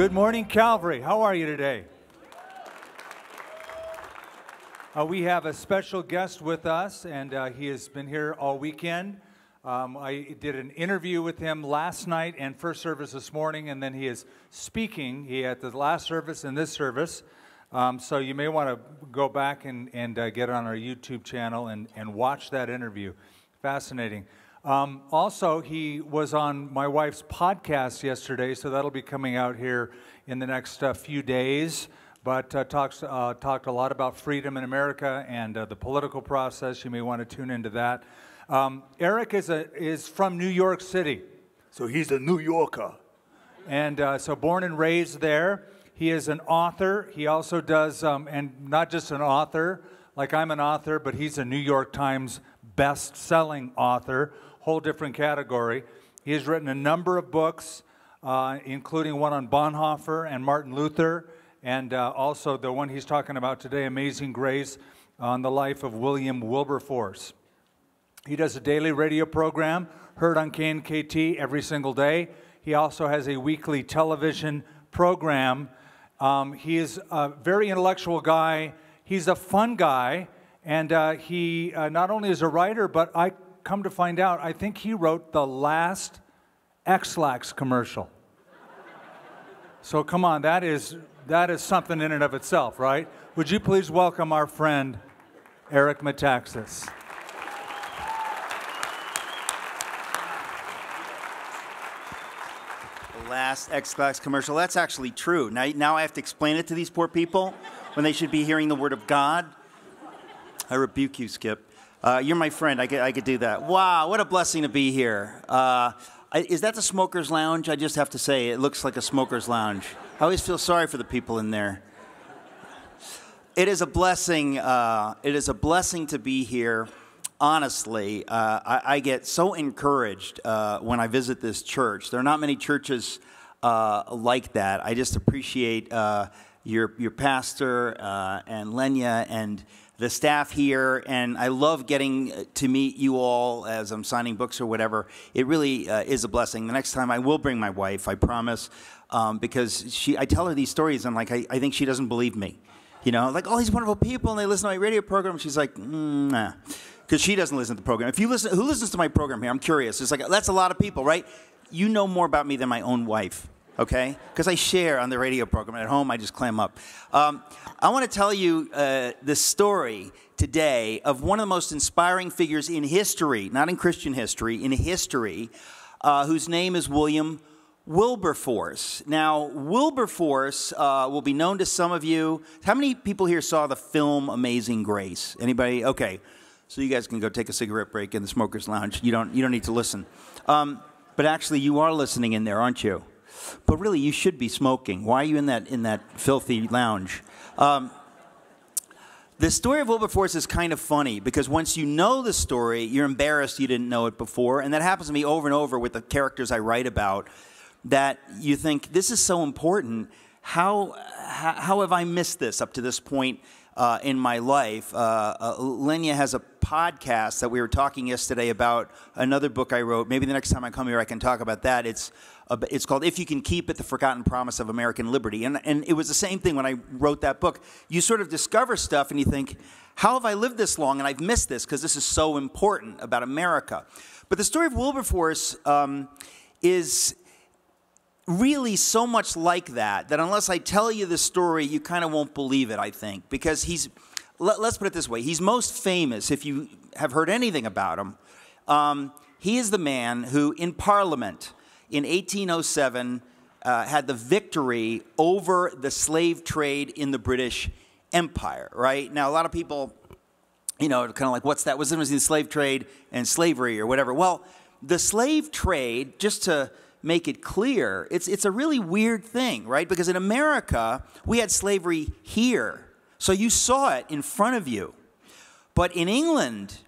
Good morning, Calvary. How are you today? We have a special guest with us, and he has been here all weekend. I did an interview with him last night and first service this morning, and then he is speaking at the last service and this service. So you may want to go back and get on our YouTube channel and watch that interview. Fascinating. Also, he was on my wife's podcast yesterday, so that'll be coming out here in the next few days, but talked a lot about freedom in America and the political process. You may want to tune into that. Eric is from New York City. So he's a New Yorker. And so born and raised there. He is an author. He also does, and not just an author, like I'm an author, but he's a New York Times best-selling author. Whole different category. He has written a number of books, including one on Bonhoeffer and Martin Luther, and also the one he's talking about today, Amazing Grace, on the life of William Wilberforce. He does a daily radio program heard on KNKT every single day. He also has a weekly television program. He is a very intellectual guy. He's a fun guy, and he not only is a writer, but I come to find out, I think he wrote the last X-Lax commercial. So come on, that is something in and of itself, right? Would you please welcome our friend, Eric Metaxas. The last X-Lax commercial, that's actually true. Now I have to explain it to these poor people when they should be hearing the word of God. I rebuke you, Skip. You're my friend. I could do that. Wow, what a blessing to be here. Is that the smoker's lounge? I just have to say, it looks like a smoker's lounge. I always feel sorry for the people in there. It is a blessing. It is a blessing to be here. Honestly, I get so encouraged when I visit this church. There are not many churches like that. I just appreciate your pastor and Lenya and the staff here, and I love getting to meet you all as I'm signing books or whatever. It really is a blessing. The next time I will bring my wife, I promise, because I tell her these stories, and like I think she doesn't believe me. You know, like, all these wonderful people, and they listen to my radio program. She's like, nah, because she doesn't listen to the program. If you listen, who listens to my program here? I'm curious. It's like, that's a lot of people, right? You know more about me than my own wife. Okay? Because I share on the radio program. At home, I just clam up. I want to tell you the story today of one of the most inspiring figures in history, not in Christian history, in history, whose name is William Wilberforce. Now, Wilberforce will be known to some of you. How many people here saw the film Amazing Grace? Anybody? Okay. So you guys can go take a cigarette break in the smoker's lounge. You don't need to listen. But actually, you are listening in there, aren't you? But really, you should be smoking. Why are you in that filthy lounge? The story of Wilberforce is kind of funny, because once you know the story, you're embarrassed you didn't know it before. And that happens to me over and over with the characters I write about, that you think, this is so important. How have I missed this up to this point in my life? Lenya has a podcast that we were talking yesterday about another book I wrote. Maybe the next time I come here, I can talk about that. It's called If You Can Keep It, The Forgotten Promise of American Liberty. And it was the same thing when I wrote that book. You sort of discover stuff and you think, how have I lived this long and I've missed this, because this is so important about America. But the story of Wilberforce is really so much like that unless I tell you the story, you kind of won't believe it, I think. Because let's put it this way, he's most famous, if you have heard anything about him. He is the man who, in Parliament, in 1807, had the victory over the slave trade in the British Empire, right? Now, a lot of people, you know, kind of like, what's that? What's the difference between the slave trade and slavery or whatever? Well, the slave trade, just to make it clear, it's a really weird thing, right? Because in America, we had slavery here. So you saw it in front of you. But in England,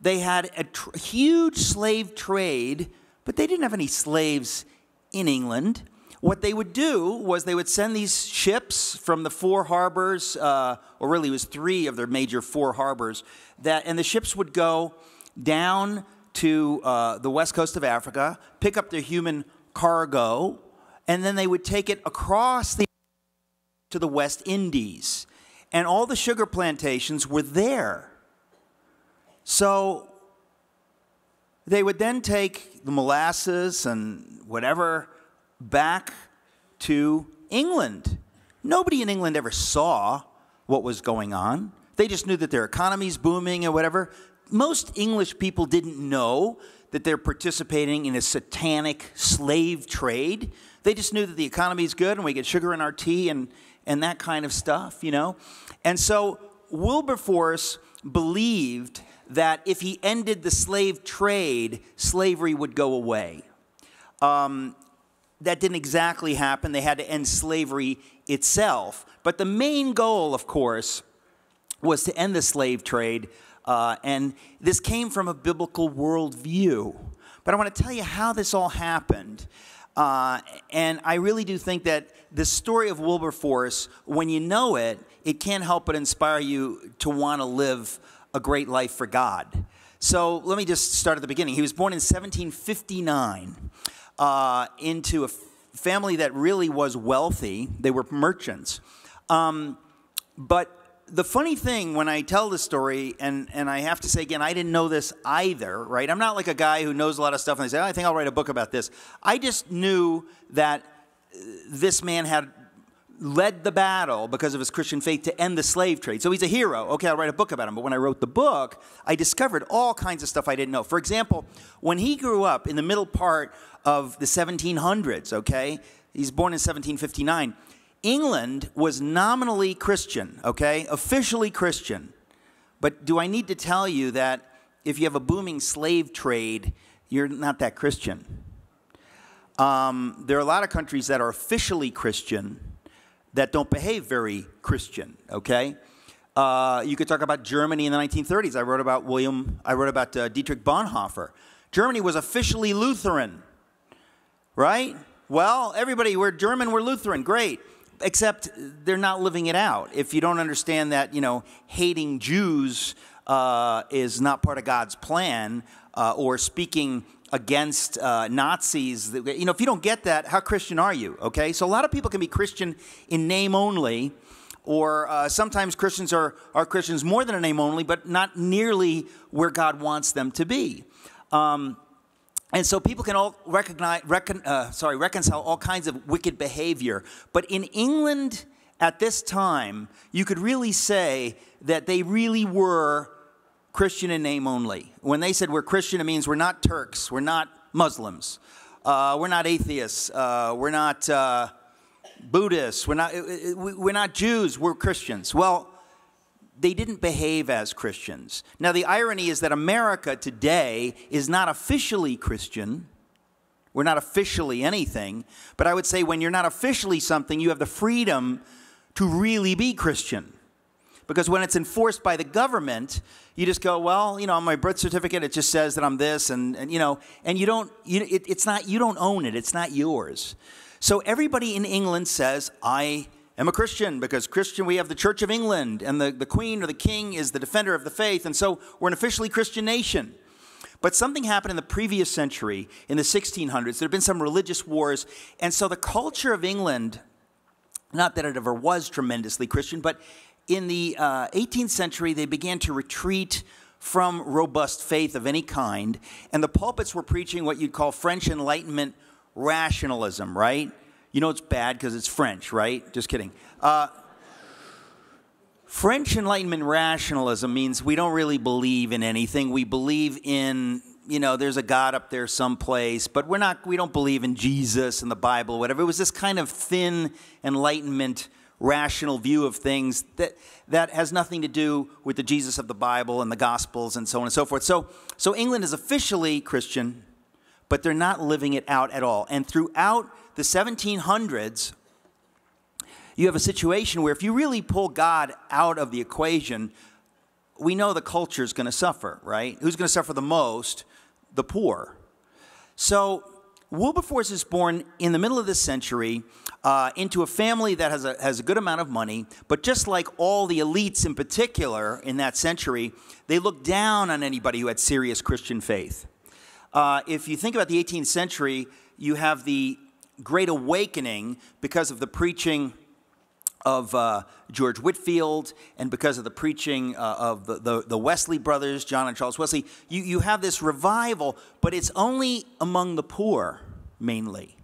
they had a huge slave trade. But they didn't have any slaves in England. What they would do was they would send these ships from the four harbors, or really it was three of their major four harbors, and the ships would go down to the west coast of Africa, pick up their human cargo, and then they would take it across to the West Indies. And all the sugar plantations were there. So they would then take the molasses and whatever back to England. Nobody in England ever saw what was going on. They just knew that their economy's booming and whatever. Most English people didn't know that they're participating in a satanic slave trade. They just knew that the economy's good and we get sugar in our tea and that kind of stuff, you know? And so Wilberforce believed that if he ended the slave trade, slavery would go away. That didn't exactly happen. They had to end slavery itself. But the main goal, of course, was to end the slave trade. And this came from a biblical worldview. But I want to tell you how this all happened. And I really do think that the story of Wilberforce, when you know it, it can't help but inspire you to want to live a great life for God. So let me just start at the beginning. He was born in 1759 into a family that really was wealthy. They were merchants. But the funny thing when I tell this story, and I have to say again, I didn't know this either, right? I'm not like a guy who knows a lot of stuff and they say, oh, I think I'll write a book about this. I just knew that this man had led the battle because of his Christian faith to end the slave trade. So he's a hero. Okay, I'll write a book about him. But when I wrote the book, I discovered all kinds of stuff I didn't know. For example, when he grew up in the middle part of the 1700s, okay, he's born in 1759, England was nominally Christian, okay, officially Christian. But do I need to tell you that if you have a booming slave trade, you're not that Christian? There are a lot of countries that are officially Christian that don't behave very Christian, okay? You could talk about Germany in the 1930s. I wrote about Dietrich Bonhoeffer. Germany was officially Lutheran, right? Well, everybody, we're German, we're Lutheran, great. Except they're not living it out. If you don't understand that, you know, hating Jews is not part of God's plan, or speaking against Nazis, you know, if you don't get that, how Christian are you? Okay, so a lot of people can be Christian in name only, or sometimes Christians are Christians more than a name only, but not nearly where God wants them to be. And so people can all reconcile all kinds of wicked behavior. But in England at this time, you could really say that they really were Christian in name only. When they said we're Christian, it means we're not Turks, we're not Muslims, we're not atheists, we're not Buddhists, we're not Jews, we're Christians. Well, they didn't behave as Christians. Now, the irony is that America today is not officially Christian. We're not officially anything. But I would say when you're not officially something, you have the freedom to really be Christian. Because when it's enforced by the government, you just go, well, you know, on my birth certificate, it just says that I'm this, and you know, and you don't, it's not, you don't own it. It's not yours. So everybody in England says, I am a Christian, because Christian, we have the Church of England, and the Queen or the King is the defender of the faith, and so we're an officially Christian nation. But something happened in the previous century, in the 1600s. There have been some religious wars, and so the culture of England, not that it ever was tremendously Christian, but in the 18th century, they began to retreat from robust faith of any kind, and the pulpits were preaching what you'd call French Enlightenment rationalism, right? You know it's bad because it's French, right? Just kidding. French Enlightenment rationalism means we don't really believe in anything. We believe in, you know, there's a God up there someplace, but we don't believe in Jesus and the Bible, whatever. It was this kind of thin Enlightenment rational view of things that has nothing to do with the Jesus of the Bible and the Gospels and so on and so forth. So England is officially Christian, but they're not living it out at all. And throughout the 1700s, you have a situation where if you really pull God out of the equation, we know the culture is going to suffer, right? Who's going to suffer the most? The poor. So Wilberforce is born in the middle of this century into a family that has a good amount of money, but just like all the elites in particular in that century, they looked down on anybody who had serious Christian faith. If you think about the 18th century, you have the Great Awakening because of the preaching of George Whitefield and because of the preaching of the Wesley brothers, John and Charles Wesley. You have this revival, but it's only among the poor, mainly.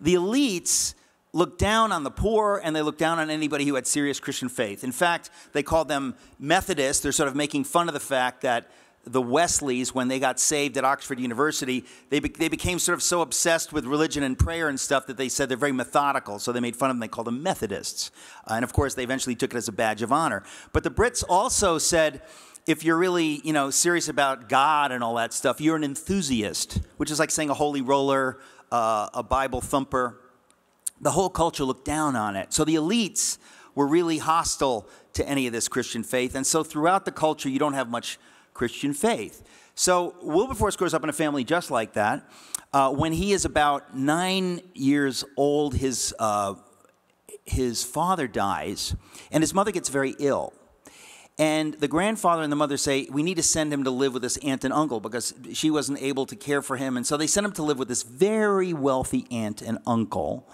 The elites looked down on the poor, and they looked down on anybody who had serious Christian faith. In fact, they called them Methodists. They're sort of making fun of the fact that the Wesleys, when they got saved at Oxford University, they became sort of so obsessed with religion and prayer and stuff that they said they're very methodical, so they made fun of them. They called them Methodists. And of course, they eventually took it as a badge of honor. But the Brits also said, if you're really, you know, serious about God and all that stuff, you're an enthusiast, which is like saying a holy roller, a Bible thumper. The whole culture looked down on it. So the elites were really hostile to any of this Christian faith. And so throughout the culture, you don't have much Christian faith. So Wilberforce grows up in a family just like that. When he is about 9 years old, his father dies, and his mother gets very ill. And the grandfather and the mother say, we need to send him to live with this aunt and uncle because she wasn't able to care for him. And so they sent him to live with this very wealthy aunt and uncle.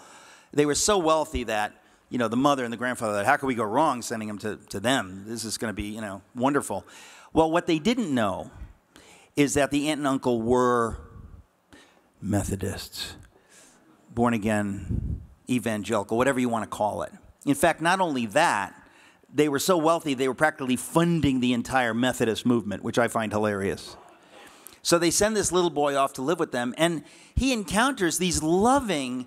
They were so wealthy that, you know, the mother and the grandfather thought, how could we go wrong sending him to them? This is going to be, you know, wonderful. Well, what they didn't know is that the aunt and uncle were Methodists, born again, evangelical, whatever you want to call it. In fact, not only that, they were so wealthy they were practically funding the entire Methodist movement, which I find hilarious. So they send this little boy off to live with them, and he encounters these loving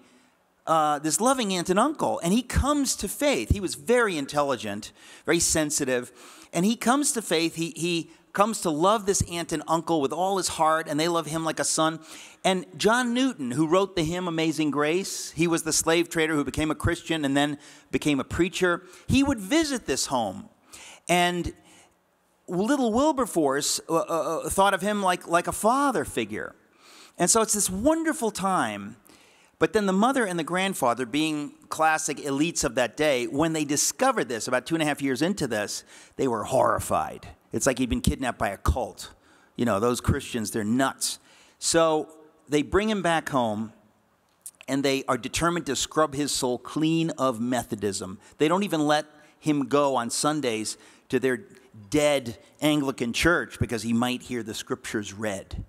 this loving aunt and uncle, and he comes to faith. He was very intelligent, very sensitive, and he comes to faith. He comes to love this aunt and uncle with all his heart, and they love him like a son. And John Newton, who wrote the hymn Amazing Grace, he was the slave trader who became a Christian and then became a preacher. He would visit this home, and little Wilberforce thought of him like a father figure. And so it's this wonderful time. But then the mother and the grandfather, being classic elites of that day, when they discovered this, about 2.5 years into this, they were horrified. It's like he'd been kidnapped by a cult. You know, those Christians, they're nuts. So they bring him back home, and they are determined to scrub his soul clean of Methodism. They don't even let him go on Sundays to their dead Anglican church because he might hear the scriptures read.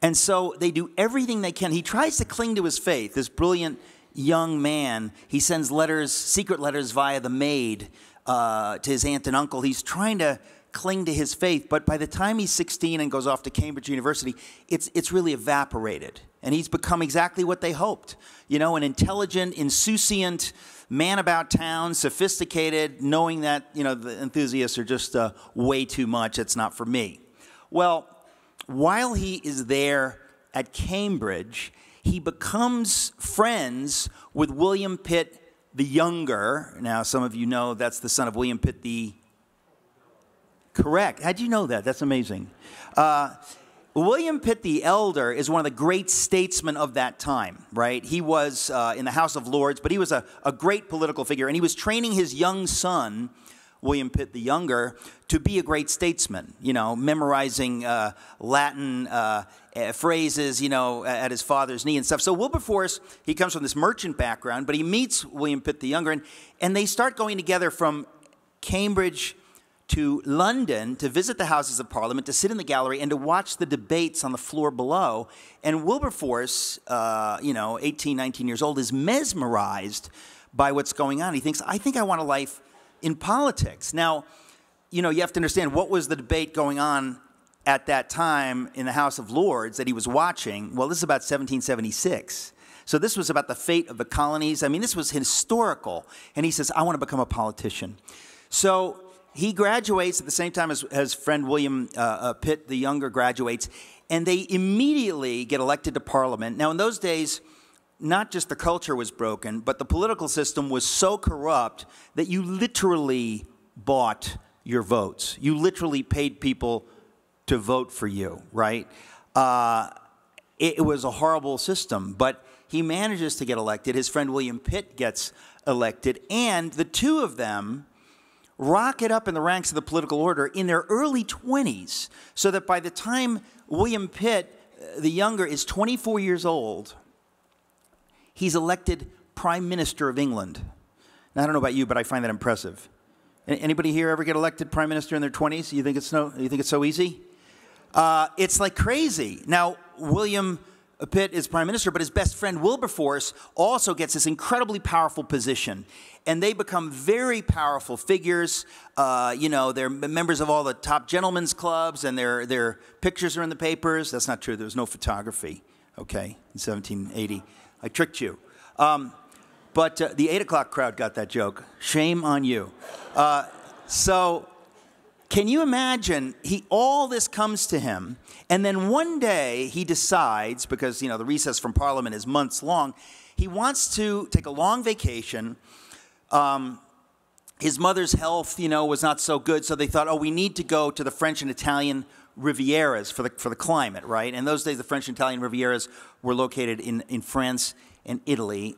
And so they do everything they can. He tries to cling to his faith, this brilliant young man. He sends letters, secret letters via the maid to his aunt and uncle. He's trying to cling to his faith, but by the time he's 16 and goes off to Cambridge University, it's really evaporated. And he's become exactly what they hoped. You know, an intelligent, insouciant man about town, sophisticated, knowing that, you know, the enthusiasts are just way too much. It's not for me. Well, while he is there at Cambridge, he becomes friends with William Pitt the Younger. Now, some of you know that's the son of William Pitt the... Correct. How'd you know that? That's amazing. William Pitt the Elder is one of the great statesmen of that time, right? He was in the House of Lords, but he was a great political figure, and he was training his young son, William Pitt the Younger, to be a great statesman, you know, memorizing Latin phrases, you know, at his father's knee and stuff. So Wilberforce, he comes from this merchant background, but he meets William Pitt the Younger, and they start going together from Cambridge to London to visit the Houses of Parliament, to sit in the gallery, and to watch the debates on the floor below. And Wilberforce, you know, 18, 19 years old, is mesmerized by what's going on. He thinks, I think I want a life in politics. Now, you know, you have to understand what was the debate going on at that time in the House of Lords that he was watching. Well, this is about 1776. So this was about the fate of the colonies. I mean, this was historical. And he says, I want to become a politician. So he graduates at the same time as his friend William Pitt the Younger graduates. And they immediately get elected to Parliament. Now, in those days, not just the culture was broken, but the political system was so corrupt that you literally bought your votes. You literally paid people to vote for you, right? It was a horrible system, but he manages to get elected. His friend William Pitt gets elected, and the two of them rocket up in the ranks of the political order in their early 20s, so that by the time William Pitt the Younger is 24 years old, he's elected Prime Minister of England. Now, I don't know about you, but I find that impressive. Anybody here ever get elected Prime Minister in their 20s? You think it's so easy? It's like crazy. Now, William Pitt is Prime Minister, but his best friend Wilberforce also gets this incredibly powerful position. And they become very powerful figures. You know, they're members of all the top gentlemen's clubs, and their pictures are in the papers. That's not true. There was no photography, okay, in 1780. I tricked you. But the 8 o'clock crowd got that joke. Shame on you. So can you imagine, all this comes to him, and then one day he decides, because the recess from Parliament is months long, he wants to take a long vacation. His mother's health, was not so good, so they thought, oh, we need to go to the French and Italian Rivieras for the climate, right? In those days, the French and Italian Rivieras were located in France and Italy.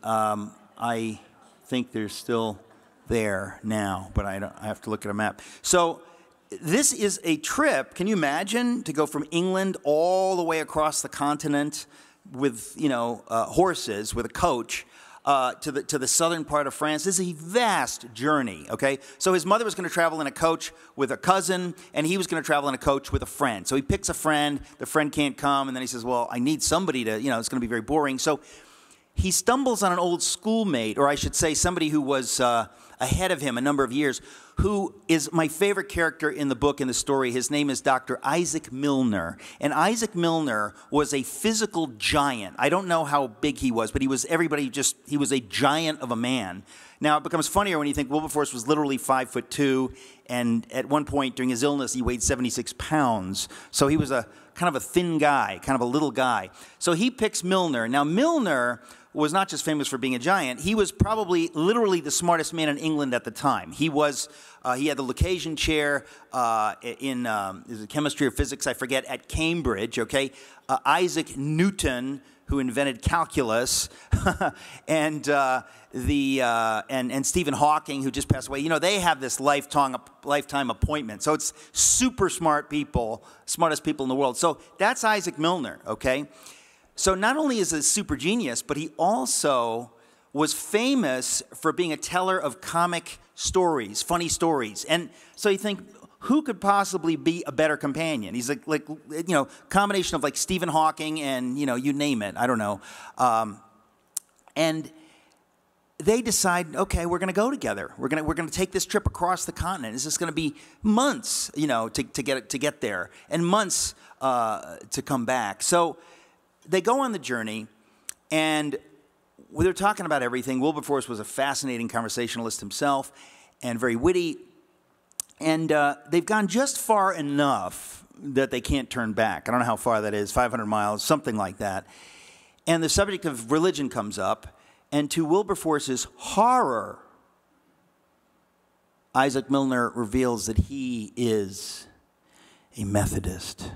I think they're still there now, but I have to look at a map. So this is a trip, can you imagine, to go from England all the way across the continent with, horses, with a coach, to the southern part of France. This is a vast journey, okay? So his mother was going to travel in a coach with a cousin, and he was going to travel in a coach with a friend. So he picks a friend, the friend can't come, and then he says, well, I need somebody to, it's going to be very boring. So he stumbles on an old schoolmate, or I should say somebody who was ahead of him a number of years, who is my favorite character in the book, in the story. His name is Dr. Isaac Milner. And Isaac Milner was a physical giant. I don't know how big he was, but he was a giant of a man. Now, it becomes funnier when you think Wilberforce was literally 5'2", and at one point during his illness, he weighed 76 pounds. So he was kind of a thin guy, kind of a little guy. So he picks Milner. Now, Milner was not just famous for being a giant. He was probably literally the smartest man in England at the time. He had the Lucasian Chair in chemistry or physics, I forget, at Cambridge, okay? Isaac Newton, who invented calculus, and Stephen Hawking, who just passed away. They have this lifetime appointment. So it's super smart people, smartest people in the world. So that's Isaac Milner, okay? So not only is he a super genius, but he also was famous for being a teller of comic stories, funny stories. And so you think, who could possibly be a better companion? He's like combination of Stephen Hawking and, you name it. I don't know. And they decide, okay, we're going to go together. We're going to take this trip across the continent. It's just going to be months, to get there, and months to come back. So they go on the journey, and they're talking about everything. Wilberforce was a fascinating conversationalist himself and very witty. And they've gone just far enough that they can't turn back. I don't know how far that is, 500 miles, something like that. And the subject of religion comes up. And to Wilberforce's horror, Isaac Milner reveals that he is a Methodist.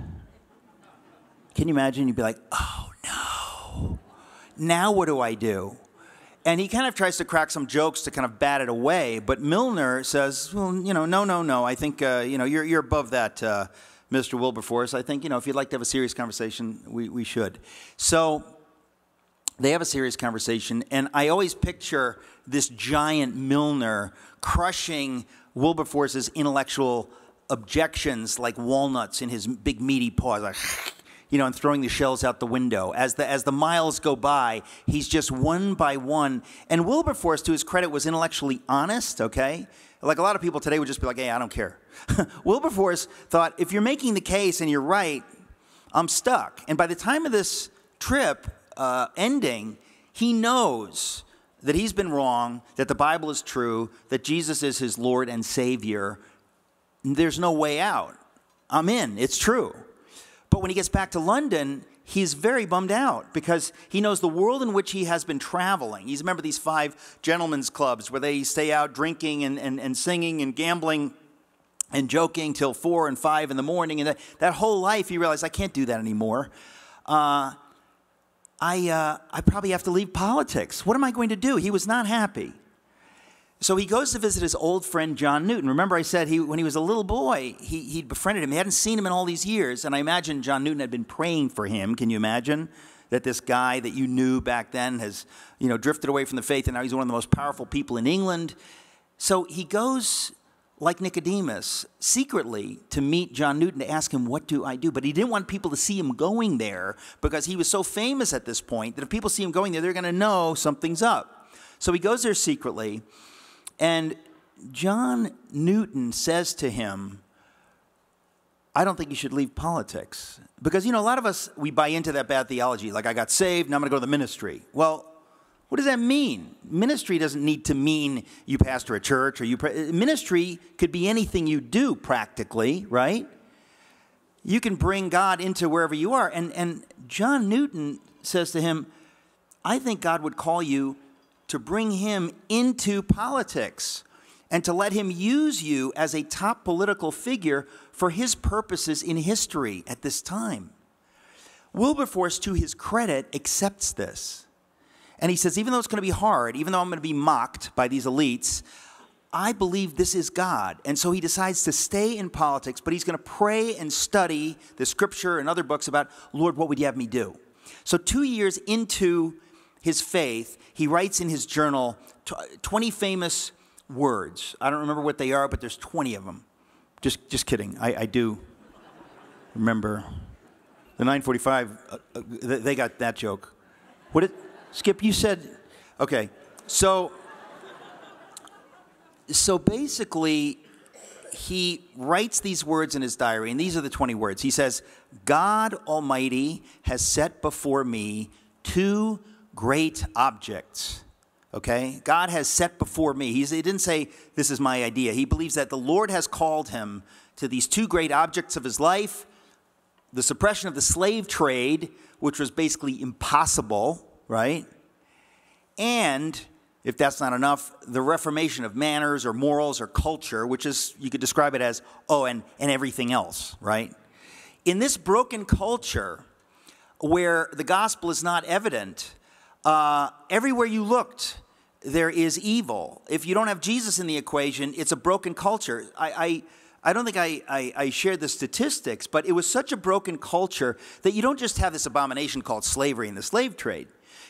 Can you imagine? You'd be like, oh, no. Now what do I do? And he kind of tries to crack some jokes to kind of bat it away, but Milner says, well, no, no, no. I think, you're above that, Mr. Wilberforce. I think, if you'd like to have a serious conversation, we should. So they have a serious conversation, and I always picture this giant Milner crushing Wilberforce's intellectual objections like walnuts in his big meaty paws, like, and throwing the shells out the window. As the miles go by, he's just one by one. And Wilberforce, to his credit, was intellectually honest, okay? Like a lot of people today would just be like, hey, I don't care. Wilberforce thought, if you're making the case and you're right, I'm stuck. And by the time of this trip ending, he knows that he's been wrong, that the Bible is true, that Jesus is his Lord and Savior. There's no way out. I'm in. It's true. But when he gets back to London, he's very bummed out because he knows the world in which he has been traveling. He's remember these 5 gentlemen's clubs where they stay out drinking and singing and gambling and joking till 4 and 5 in the morning. And that whole life, he realized, I can't do that anymore. I probably have to leave politics. What am I going to do? He was not happy. So he goes to visit his old friend, John Newton. Remember I said when he was a little boy, he'd befriended him. He hadn't seen him in all these years, and I imagine John Newton had been praying for him. Can you imagine? that this guy that you knew back then has, you know, drifted away from the faith, and now he's one of the most powerful people in England. So he goes, like Nicodemus, secretly to meet John Newton to ask him, what do I do? But he didn't want people to see him going there because he was so famous at this point that if people see him going there, they're going to know something's up. So he goes there secretly, and John Newton says to him, I don't think you should leave politics. Because, you know, a lot of us, we buy into that bad theology. Like, I got saved, now I'm going to go to the ministry. Well, what does that mean? Ministry doesn't need to mean you pastor a church or you... Ministry could be anything you do practically, right? You can bring God into wherever you are. And John Newton says to him, I think God would call you to bring him into politics and to let him use you as a top political figure for his purposes in history at this time. Wilberforce, to his credit, accepts this. And he says, even though it's going to be hard, even though I'm going to be mocked by these elites, I believe this is God. And so he decides to stay in politics, but he's going to pray and study the scripture and other books about, Lord, what would you have me do? So 2 years into his faith, he writes in his journal 20 famous words. I don't remember what they are, but there's 20 of them. Just kidding. I do remember. The 945, they got that joke. What it? Skip, you said, okay, so basically he writes these words in his diary, and these are the 20 words. He says, God Almighty has set before me two great objects, okay? God has set before me. He didn't say, this is my idea. He believes that the Lord has called him to these two great objects of his life, the suppression of the slave trade, which was basically impossible, right? And if that's not enough, the reformation of manners or morals or culture, which is, you could describe it as, oh, and everything else, right? In this broken culture where the gospel is not evident, everywhere you looked, there is evil. If you don't have Jesus in the equation, it's a broken culture. I don't think I shared the statistics, but it was such a broken culture that you don't just have this abomination called slavery and the slave trade.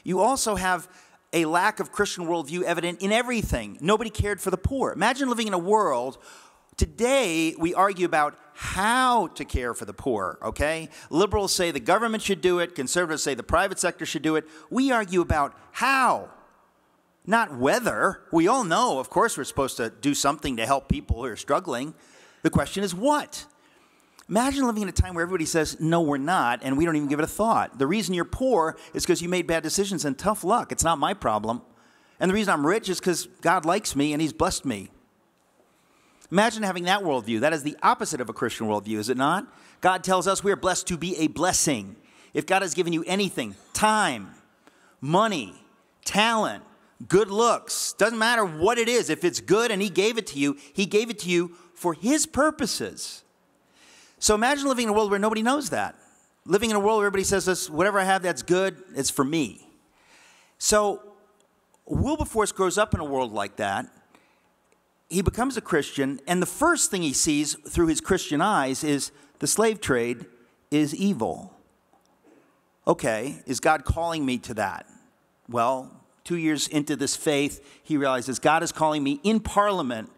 You also have a lack of Christian worldview evident in everything. Nobody cared for the poor. Imagine living in a world, today we argue about how to care for the poor, okay? Liberals say the government should do it. Conservatives say the private sector should do it. We argue about how, not whether. We all know, of course, we're supposed to do something to help people who are struggling. The question is what? Imagine living in a time where everybody says, no, we're not, and we don't even give it a thought. The reason you're poor is because you made bad decisions and tough luck. It's not my problem. And the reason I'm rich is because God likes me and he's blessed me. Imagine having that worldview. That is the opposite of a Christian worldview, is it not? God tells us we are blessed to be a blessing. If God has given you anything, time, money, talent, good looks, doesn't matter what it is. If it's good and he gave it to you for his purposes. So imagine living in a world where nobody knows that. Living in a world where everybody says, this, whatever I have that's good, it's for me. So Wilberforce grows up in a world like that. He becomes a Christian, and the first thing he sees through his Christian eyes is the slave trade is evil. Okay, is God calling me to that? Well, 2 years into this faith, he realizes God is calling me in Parliament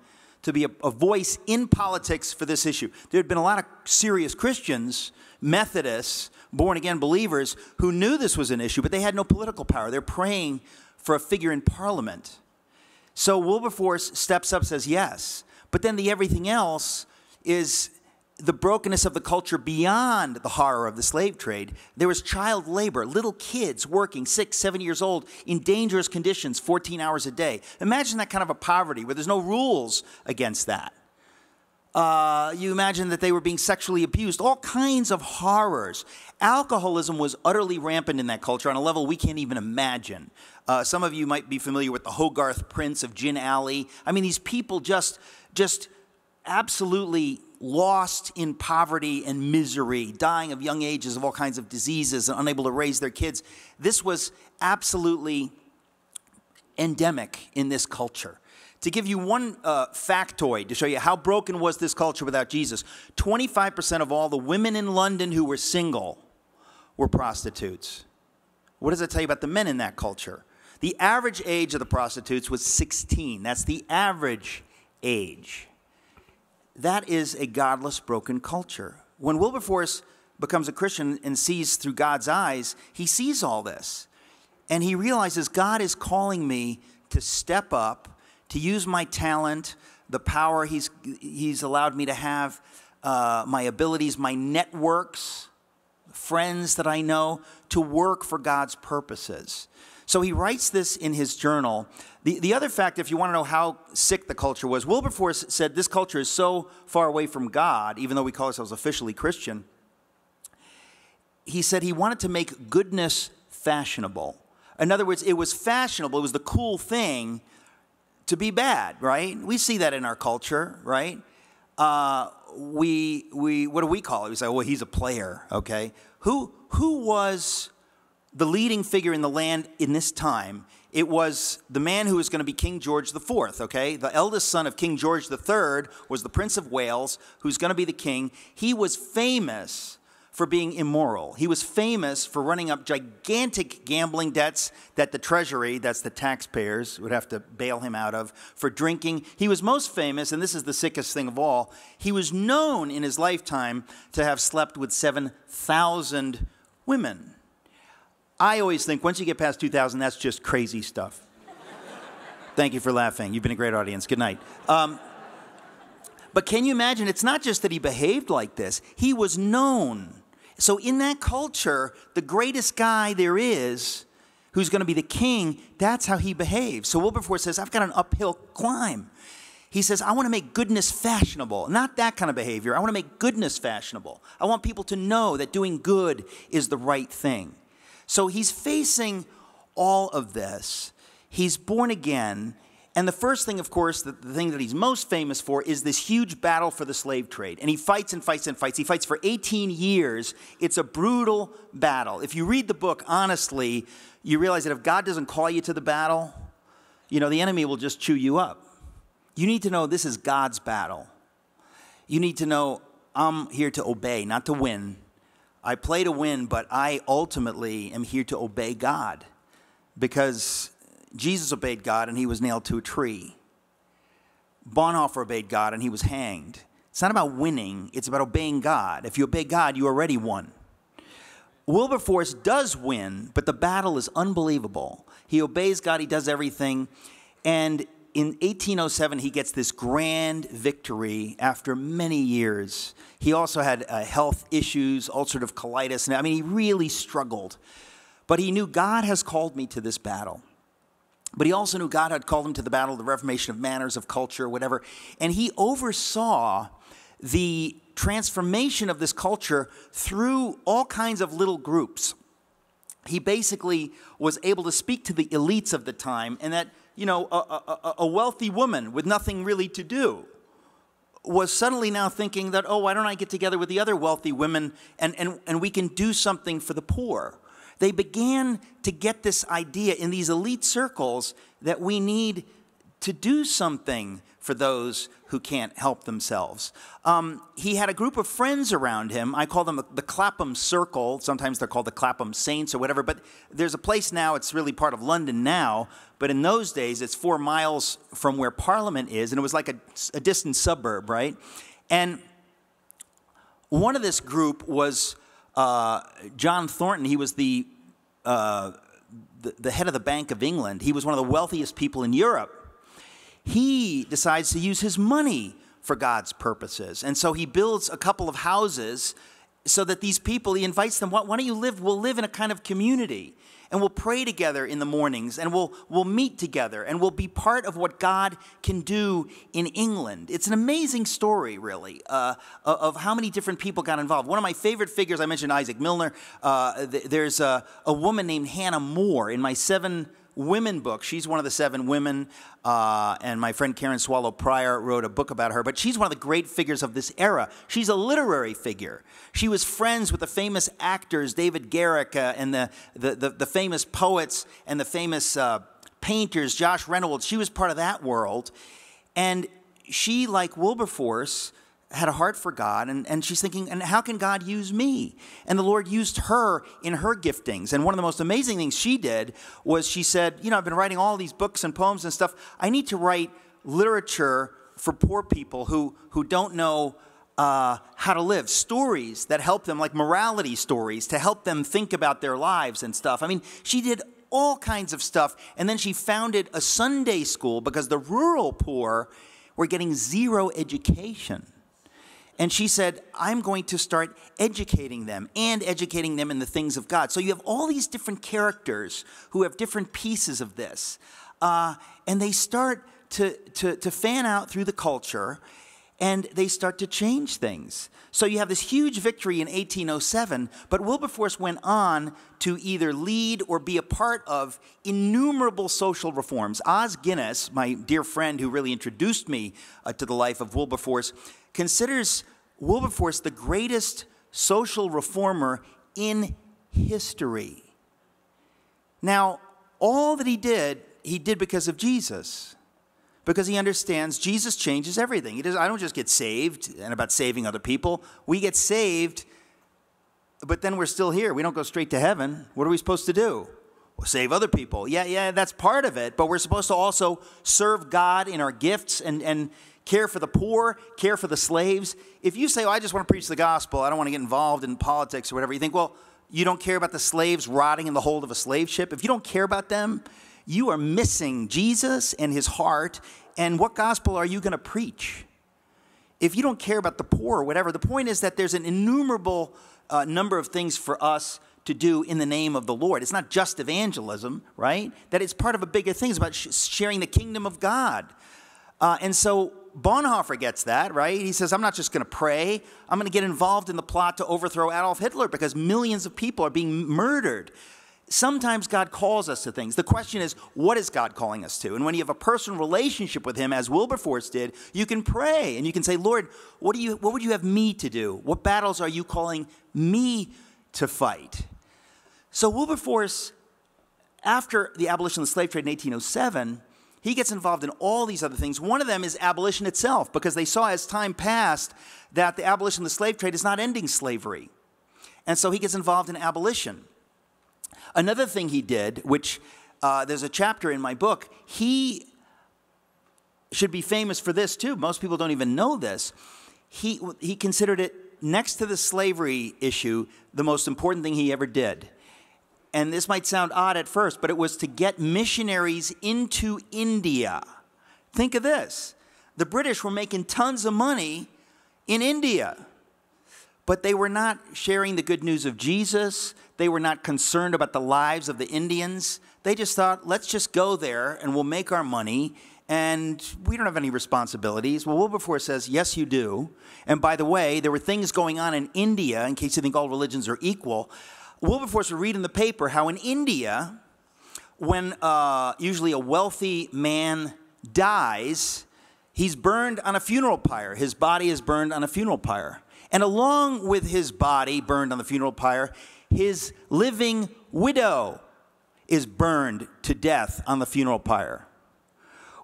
to be a voice in politics for this issue. There had been a lot of serious Christians, Methodists, born-again believers, who knew this was an issue, but they had no political power. They're praying for a figure in Parliament. So Wilberforce steps up, says yes. But then the everything else is the brokenness of the culture beyond the horror of the slave trade. There was child labor, little kids working 6, 7 years old in dangerous conditions 14 hours a day. Imagine that kind of a poverty where there's no rules against that. You imagine that they were being sexually abused, all kinds of horrors. Alcoholism was utterly rampant in that culture on a level we can't even imagine. Some of you might be familiar with the Hogarth Prince of Gin Alley. I mean, these people just absolutely lost in poverty and misery, dying of young ages of all kinds of diseases and unable to raise their kids. This was absolutely endemic in this culture. To give you one factoid to show you how broken was this culture without Jesus, 25% of all the women in London who were single were prostitutes. What does it tell you about the men in that culture? The average age of the prostitutes was 16. That's the average age. That is a godless, broken culture. When Wilberforce becomes a Christian and sees through God's eyes, he sees all this. And he realizes God is calling me to step up, to use my talent, the power he's allowed me to have, my abilities, my networks, friends that I know, to work for God's purposes. So he writes this in his journal. The other fact, if you want to know how sick the culture was, Wilberforce said this culture is so far away from God, even though we call ourselves officially Christian. He said he wanted to make goodness fashionable. In other words, it was fashionable. It was the cool thing to be bad, right? We see that in our culture, right? What do we call it? We say, well, he's a player, okay? Who was the leading figure in the land in this time? It was the man who was going to be King George IV, okay? The eldest son of King George III was the Prince of Wales, who's going to be the king. He was famous for being immoral. He was famous for running up gigantic gambling debts that the treasury, that's the taxpayers, would have to bail him out of, for drinking. He was most famous, and this is the sickest thing of all, he was known in his lifetime to have slept with 7,000 women. I always think once you get past 2,000, that's just crazy stuff. Thank you for laughing. You've been a great audience. Good night. But can you imagine? It's not just that he behaved like this. He was known. So in that culture, the greatest guy there is who's going to be the king, that's how he behaves. So Wilberforce says, I've got an uphill climb. He says, I want to make goodness fashionable. Not that kind of behavior. I want to make goodness fashionable. I want people to know that doing good is the right thing. So he's facing all of this. He's born again. And the first thing, of course, the thing that he's most famous for is this huge battle for the slave trade. And he fights and fights and fights. He fights for 18 years. It's a brutal battle. If you read the book, honestly, you realize that if God doesn't call you to the battle, you know, the enemy will just chew you up. You need to know this is God's battle. You need to know I'm here to obey, not to win. I play to win, but I ultimately am here to obey God, because Jesus obeyed God and he was nailed to a tree. Bonhoeffer obeyed God and he was hanged. It's not about winning, it's about obeying God. If you obey God, you already won. Wilberforce does win, but the battle is unbelievable. He obeys God, he does everything. And in 1807, he gets this grand victory after many years. He also had health issues, ulcerative colitis. And I mean, he really struggled. But he knew God has called me to this battle. But he also knew God had called him to the battle of the reformation of manners, of culture, whatever. And he oversaw the transformation of this culture through all kinds of little groups. He basically was able to speak to the elites of the time, and that, you know, a wealthy woman with nothing really to do was suddenly now thinking that, oh, why don't I get together with the other wealthy women and we can do something for the poor. They began to get this idea in these elite circles that we need to do something for those who can't help themselves. He had a group of friends around him. I call them the Clapham Circle. Sometimes they're called the Clapham Saints or whatever. But there's a place now, it's really part of London now. But in those days, it's 4 miles from where Parliament is. And it was like a distant suburb, right? And one of this group was John Thornton. He was the head of the Bank of England. He was one of the wealthiest people in Europe. He decides to use his money for God's purposes. And so he builds a couple of houses so that these people, he invites them, why don't you live? We'll live in a kind of community, and we'll pray together in the mornings, and we'll meet together, and we'll be part of what God can do in England. It's an amazing story, really, of how many different people got involved. One of my favorite figures, I mentioned Isaac Milner. There's a woman named Hannah Moore in my 7 Women book. She's one of the 7 women, and my friend Karen Swallow Pryor wrote a book about her, but she's one of the great figures of this era. She's a literary figure. She was friends with the famous actors, David Garrick, and the famous poets, and the famous painters, Josh Reynolds. She was part of that world, and she, like Wilberforce, had a heart for God, and she's thinking, and how can God use me? And the Lord used her in her giftings. And one of the most amazing things she did was she said, you know, I've been writing all these books and poems and stuff. I need to write literature for poor people who don't know how to live, stories that help them, like morality stories, to help them think about their lives and stuff. I mean, she did all kinds of stuff. And then she founded a Sunday school because the rural poor were getting zero education. And she said, I'm going to start educating them and educating them in the things of God. So you have all these different characters who have different pieces of this. And they start to fan out through the culture, and they start to change things. So you have this huge victory in 1807, but Wilberforce went on to either lead or be a part of innumerable social reforms. Oz Guinness, my dear friend who really introduced me to the life of Wilberforce, considers Wilberforce the greatest social reformer in history. Now, all that he did because of Jesus, because he understands Jesus changes everything. I don't just get saved and about saving other people. We get saved, but then we're still here. We don't go straight to heaven. What are we supposed to do? Save other people. Yeah, that's part of it, but we're supposed to also serve God in our gifts and care for the poor, care for the slaves. If you say, oh, I just want to preach the gospel, I don't want to get involved in politics or whatever, you think, well, you don't care about the slaves rotting in the hold of a slave ship. If you don't care about them, you are missing Jesus and his heart, and what gospel are you going to preach? If you don't care about the poor or whatever, the point is that there's an innumerable number of things for us to do in the name of the Lord. It's not just evangelism, right? That it's part of a bigger thing. It's about sharing the kingdom of God. And so Bonhoeffer gets that, right? He says, I'm not just going to pray. I'm going to get involved in the plot to overthrow Adolf Hitler because millions of people are being murdered. Sometimes God calls us to things. The question is, what is God calling us to? And when you have a personal relationship with him, as Wilberforce did, you can pray and you can say, Lord, what would you have me to do? What battles are you calling me to fight? So Wilberforce, after the abolition of the slave trade in 1807, he gets involved in all these other things. One of them is abolition itself, because they saw as time passed that the abolition of the slave trade is not ending slavery. And so he gets involved in abolition. Another thing he did, which there's a chapter in my book, he should be famous for this too. Most people don't even know this. He considered it, next to the slavery issue, the most important thing he ever did. And this might sound odd at first, but it was to get missionaries into India. Think of this. The British were making tons of money in India, but they were not sharing the good news of Jesus. They were not concerned about the lives of the Indians. They just thought, let's just go there and we'll make our money and we don't have any responsibilities. Well, Wilberforce says, yes, you do. And by the way, there were things going on in India, in case you think all religions are equal. Wilberforce would read in the paper how in India, when usually a wealthy man dies, he's burned on a funeral pyre. His body is burned on a funeral pyre. And along with his body burned on the funeral pyre, his living widow is burned to death on the funeral pyre.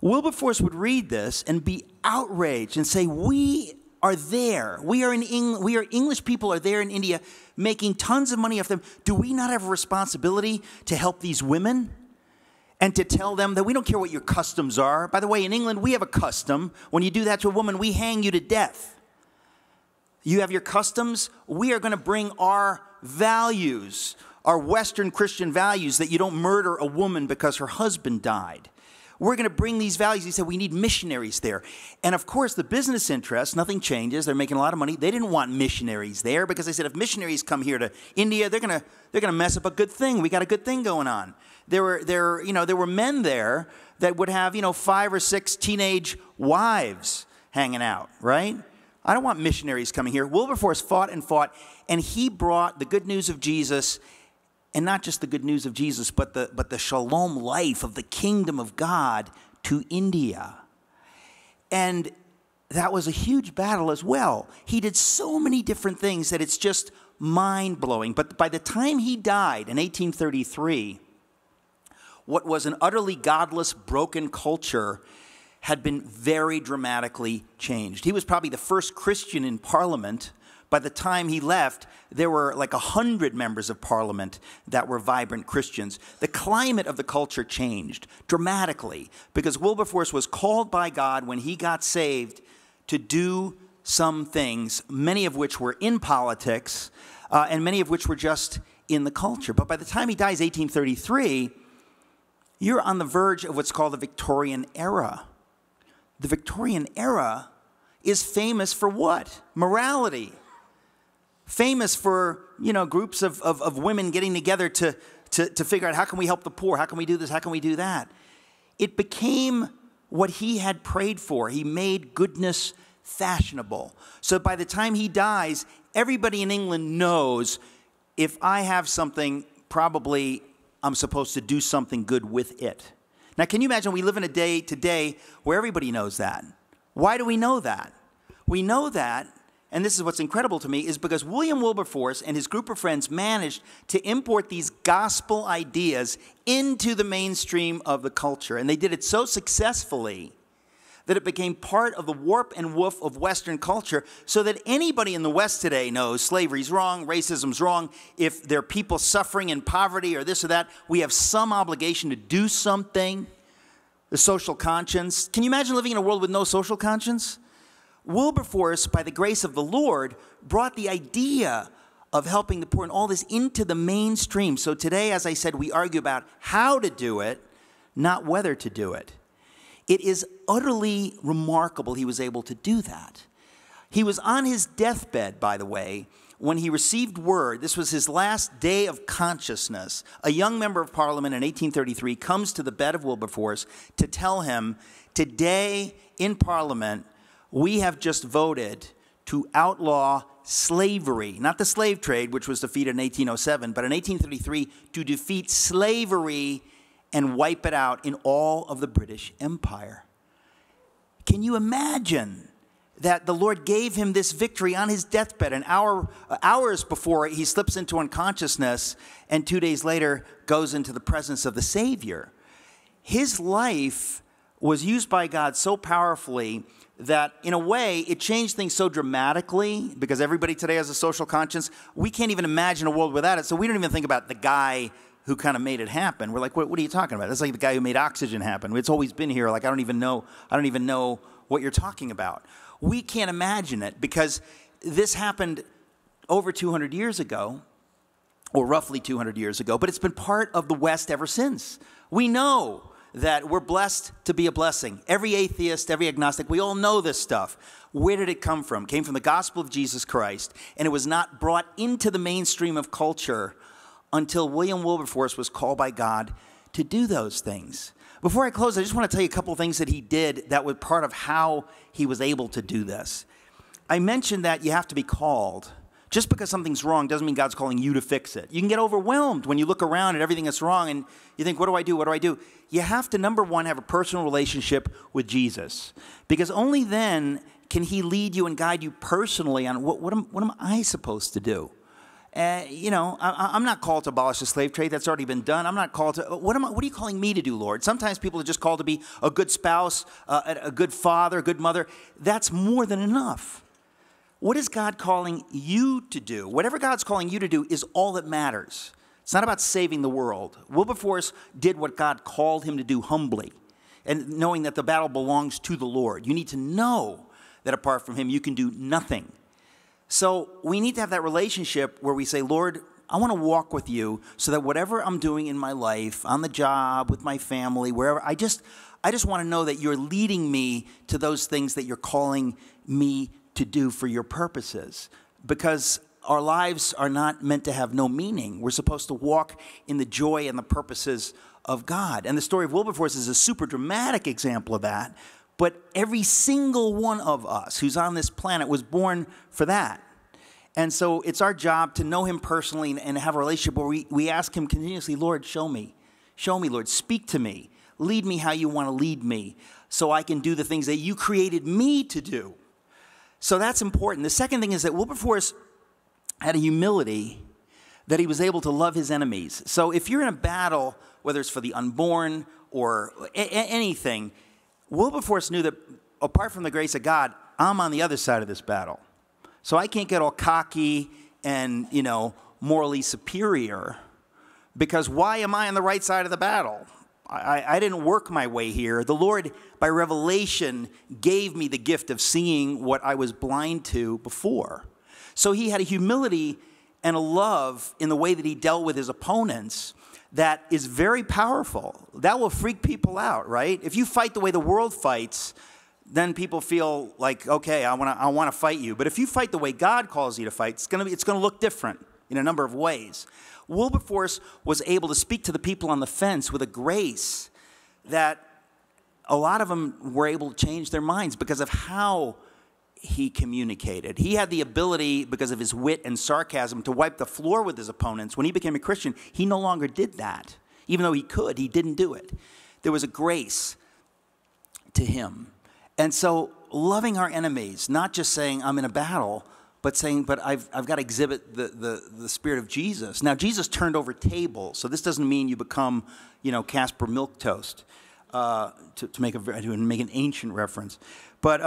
Wilberforce would read this and be outraged and say, we are there. English people are there in India making tons of money off them. Do we not have a responsibility to help these women and to tell them that we don't care what your customs are? By the way, in England, we have a custom. When you do that to a woman, we hang you to death. You have your customs. We are going to bring our values, our Western Christian values, that you don't murder a woman because her husband died. We're going to bring these values. He said, we need missionaries there. And of course, the business interests, nothing changes. They're making a lot of money. They didn't want missionaries there because they said, if missionaries come here to India, they're going to mess up a good thing. We got a good thing going on. There were men there that would have, 5 or 6 teenage wives hanging out, right? I don't want missionaries coming here. Wilberforce fought, and he brought the good news of Jesus. And not just the good news of Jesus, but the shalom life of the kingdom of God to India. And that was a huge battle as well. He did so many different things that it's just mind-blowing. But by the time he died in 1833, what was an utterly godless, broken culture had been very dramatically changed. He was probably the first Christian in Parliament. By the time he left, there were like 100 members of Parliament that were vibrant Christians. The climate of the culture changed dramatically because Wilberforce was called by God when he got saved to do some things, many of which were in politics and many of which were just in the culture. But by the time he dies, 1833, you're on the verge of what's called the Victorian era. The Victorian era is famous for what? Morality. Famous for, you know, groups of women getting together to figure out how can we help the poor, how can we do this, how can we do that. It became what he had prayed for. He made goodness fashionable. So by the time he dies, everybody in England knows if I have something, probably I'm supposed to do something good with it. Now, can you imagine we live in a day today where everybody knows that? Why do we know that? We know that. And this is what's incredible to me, is because William Wilberforce and his group of friends managed to import these gospel ideas into the mainstream of the culture. And they did it so successfully that it became part of the warp and woof of Western culture, so that anybody in the West today knows slavery's wrong, racism's wrong. If there are people suffering in poverty or this or that, we have some obligation to do something. The social conscience. Can you imagine living in a world with no social conscience? Wilberforce, by the grace of the Lord, brought the idea of helping the poor and all this into the mainstream. So today, as I said, we argue about how to do it, not whether to do it. It is utterly remarkable he was able to do that. He was on his deathbed, by the way, when he received word. This was his last day of consciousness. A young member of Parliament in 1833 comes to the bed of Wilberforce to tell him, today in Parliament, we have just voted to outlaw slavery, not the slave trade, which was defeated in 1807, but in 1833 to defeat slavery and wipe it out in all of the British Empire. Can you imagine that the Lord gave him this victory on his deathbed hours before he slips into unconsciousness and 2 days later goes into the presence of the Savior? His life was used by God so powerfully that in a way it changed things so dramatically, because everybody today has a social conscience. We can't even imagine a world without it, so we don't even think about the guy who kind of made it happen. We're like, what are you talking about? That's like the guy who made oxygen happen. It's always been here. Like, I don't even know what you're talking about. We can't imagine it because this happened over 200 years ago, or roughly 200 years ago, but it's been part of the West ever since. We know that we're blessed to be a blessing. Every atheist, every agnostic, we all know this stuff. Where did it come from? It came from the gospel of Jesus Christ, and it was not brought into the mainstream of culture until William Wilberforce was called by God to do those things. Before I close, I just want to tell you a couple of things that he did that were part of how he was able to do this. I mentioned that you have to be called. Just because something's wrong doesn't mean God's calling you to fix it. You can get overwhelmed when you look around at everything that's wrong and you think, what do I do? What do I do? You have to, number one, have a personal relationship with Jesus, because only then can he lead you and guide you personally on what am I supposed to do? You know, I'm not called to abolish the slave trade. That's already been done. I'm not called to, what are you calling me to do, Lord? Sometimes people are just called to be a good spouse, a good father, a good mother. That's more than enough. What is God calling you to do? Whatever God's calling you to do is all that matters. It's not about saving the world. Wilberforce did what God called him to do humbly, and knowing that the battle belongs to the Lord. You need to know that apart from him, you can do nothing. So we need to have that relationship where we say, Lord, I want to walk with you so that whatever I'm doing in my life, on the job, with my family, wherever, I just want to know that you're leading me to those things that you're calling me to do for your purposes. Because our lives are not meant to have no meaning. We're supposed to walk in the joy and the purposes of God. And the story of Wilberforce is a super dramatic example of that. But every single one of us who's on this planet was born for that. And so it's our job to know him personally and have a relationship where we ask him continuously, Lord, show me. Show me, Lord. Speak to me. Lead me how you want to lead me so I can do the things that you created me to do. So that's important. The second thing is that Wilberforce had a humility that he was able to love his enemies. So if you're in a battle, whether it's for the unborn or anything, Wilberforce knew that apart from the grace of God, I'm on the other side of this battle. So I can't get all cocky and, you know, morally superior, because why am I on the right side of the battle? I didn't work my way here. The Lord, by revelation, gave me the gift of seeing what I was blind to before. So he had a humility and a love in the way that he dealt with his opponents that is very powerful. That will freak people out, right? If you fight the way the world fights, then people feel like, okay, I want to fight you. But if you fight the way God calls you to fight, it's going to look different in a number of ways. Wilberforce was able to speak to the people on the fence with a grace that a lot of them were able to change their minds because of how he communicated. He had the ability, because of his wit and sarcasm, to wipe the floor with his opponents. When he became a Christian, he no longer did that. Even though he could, he didn't do it. There was a grace to him. And so loving our enemies, not just saying, I'm in a battle, but saying, but I've got to exhibit the spirit of Jesus. Now, Jesus turned over tables, so this doesn't mean you become, you know, Casper Milquetoast, to make an ancient reference. But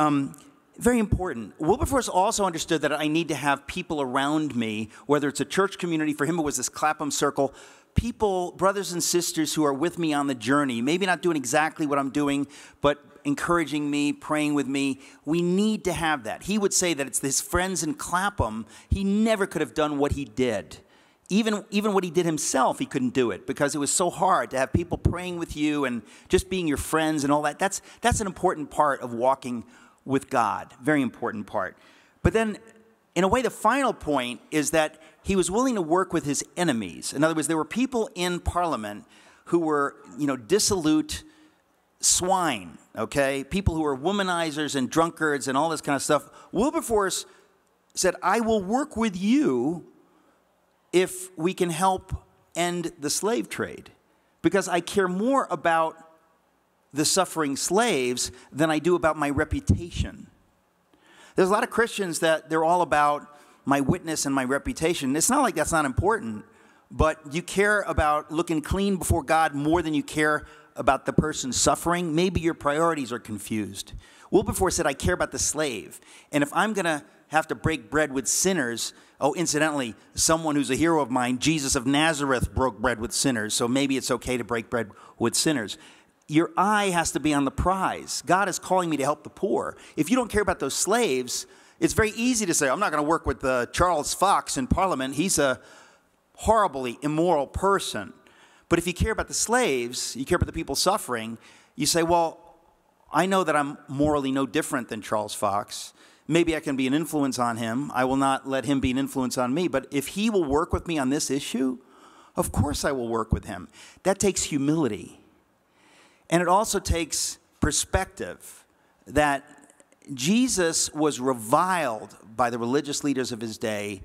very important. Wilberforce also understood that I need to have people around me, whether it's a church community. For him, it was this Clapham Circle. People, brothers and sisters who are with me on the journey, maybe not doing exactly what I'm doing, but encouraging me, praying with me. We need to have that. He would say that it's his friends in Clapham. He never could have done what he did. Even what he did himself, he couldn't do it because it was so hard to have people praying with you and just being your friends and all that. That's an important part of walking with God, very important part. But then, in a way, the final point is that he was willing to work with his enemies. In other words, there were people in Parliament who were, you know, dissolute swine, okay? People who were womanizers and drunkards and all this kind of stuff. Wilberforce said, I will work with you if we can help end the slave trade, because I care more about the suffering slaves than I do about my reputation. There's a lot of Christians that they're all about my witness and my reputation. It's not like that's not important, but you care about looking clean before God more than you care about the person suffering. Maybe your priorities are confused. Wilberforce said, I care about the slave. And if I'm going to have to break bread with sinners, oh, incidentally, someone who's a hero of mine, Jesus of Nazareth, broke bread with sinners, so maybe it's okay to break bread with sinners. Your eye has to be on the prize. God is calling me to help the poor. If you don't care about those slaves, it's very easy to say, I'm not going to work with Charles Fox in Parliament. He's a horribly immoral person. But if you care about the slaves, you care about the people suffering, you say, well, I know that I'm morally no different than Charles Fox. Maybe I can be an influence on him. I will not let him be an influence on me. But if he will work with me on this issue, of course I will work with him. That takes humility. And it also takes perspective that Jesus was reviled by the religious leaders of his day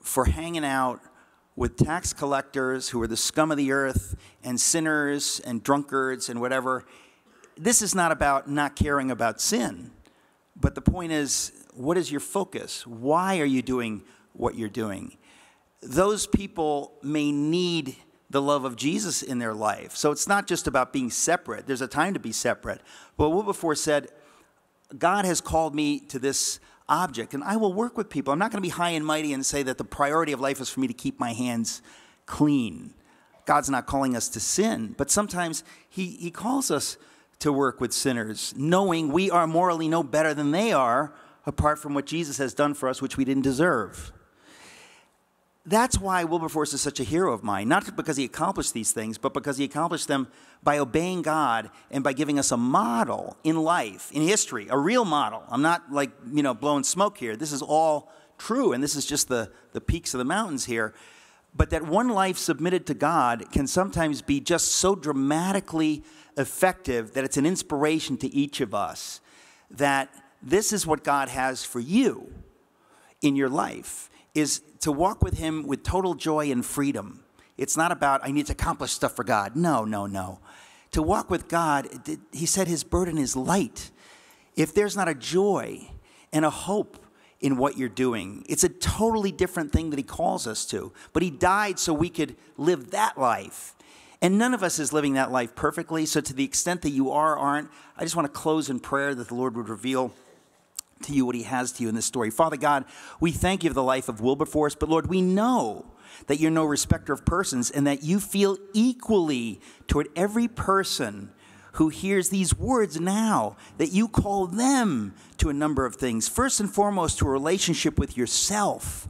for hanging out with tax collectors who were the scum of the earth and sinners and drunkards and whatever. This is not about not caring about sin, but the point is, what is your focus? Why are you doing what you're doing? Those people may need the love of Jesus in their life. So it's not just about being separate. There's a time to be separate. But Wilberforce said, God has called me to this object, and I will work with people. I'm not going to be high and mighty and say that the priority of life is for me to keep my hands clean. God's not calling us to sin, but sometimes he calls us to work with sinners, knowing we are morally no better than they are, apart from what Jesus has done for us, which we didn't deserve. That's why Wilberforce is such a hero of mine, not because he accomplished these things, but because he accomplished them by obeying God and by giving us a model in life, in history, a real model. I'm not, like, you know, blowing smoke here. This is all true, and this is just the peaks of the mountains here. But that one life submitted to God can sometimes be just so dramatically effective that it's an inspiration to each of us, that this is what God has for you in your life, is to walk with him with total joy and freedom. It's not about, I need to accomplish stuff for God. No, no, no. To walk with God, he said his burden is light. If there's not a joy and a hope in what you're doing, it's a totally different thing that he calls us to. But he died so we could live that life. And none of us is living that life perfectly, so to the extent that you are or aren't, I just want to close in prayer that the Lord would reveal to you what he has to you in this story. Father God, we thank you for the life of Wilberforce, but Lord, we know that you're no respecter of persons and that you feel equally toward every person who hears these words now, that you call them to a number of things. First and foremost, to a relationship with yourself,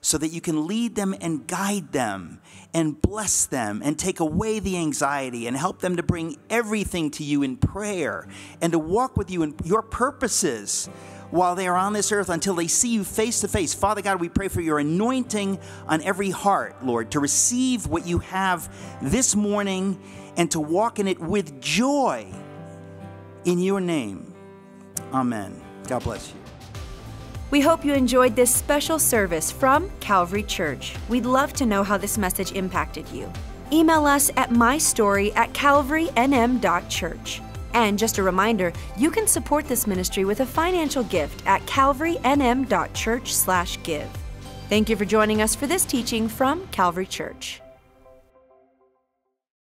so that you can lead them and guide them and bless them and take away the anxiety and help them to bring everything to you in prayer and to walk with you in your purposes while they are on this earth until they see you face to face. Father God, we pray for your anointing on every heart, Lord, to receive what you have this morning and to walk in it with joy in your name. Amen. God bless you. We hope you enjoyed this special service from Calvary Church. We'd love to know how this message impacted you. Email us at mystory@calvarynm.church. And just a reminder, you can support this ministry with a financial gift at calvarynm.church/give. Thank you for joining us for this teaching from Calvary Church.